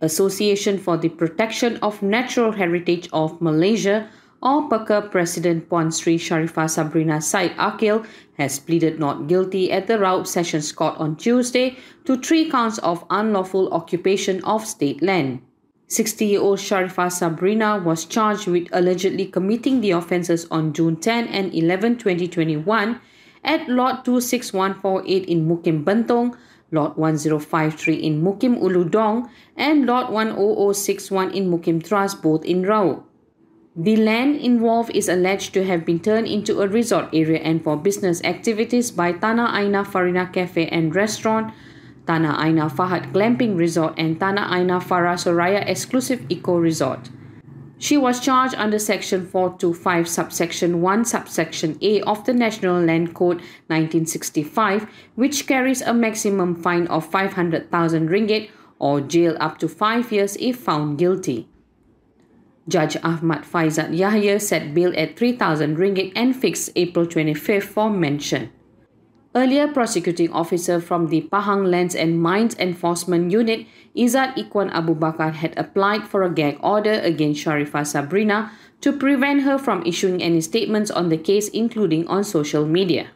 Association for the Protection of Natural Heritage of Malaysia or Peka President Puan Sri Shariffa Sabrina Syed Akil has pleaded not guilty at the Raub Sessions Court on Tuesday to 3 counts of unlawful occupation of state land. 60-year-old Shariffa Sabrina was charged with allegedly committing the offences on June 10 and 11, 2021 at Lot 26148 in Mukim Bentong, Lot 1053 in Mukim Uludong and Lot 10061 in Mukim Trust, both in Raub. The land involved is alleged to have been turned into a resort area and for business activities by Tanah Aina Farina Cafe and Restaurant, Tanah Aina Fahad Glamping Resort and Tanah Aina Farah Soraya Exclusive Eco Resort. She was charged under Section 425 subsection 1 subsection A of the National Land Code 1965, which carries a maximum fine of 500,000 ringgit or jail up to 5 years if found guilty. Judge Ahmad Faizah Yahya set bail at 3,000 ringgit and fixed April 25 for mention. Earlier, prosecuting officer from the Pahang Lands and Mines Enforcement Unit, Izad Ikhwan Abu Bakar, had applied for a gag order against Shariffa Sabrina to prevent her from issuing any statements on the case, including on social media.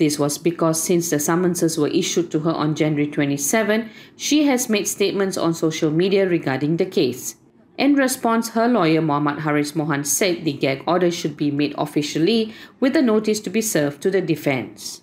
This was because since the summonses were issued to her on January 27, she has made statements on social media regarding the case. In response, her lawyer Muhammad Haris Mohan said the gag order should be made officially with a notice to be served to the defense.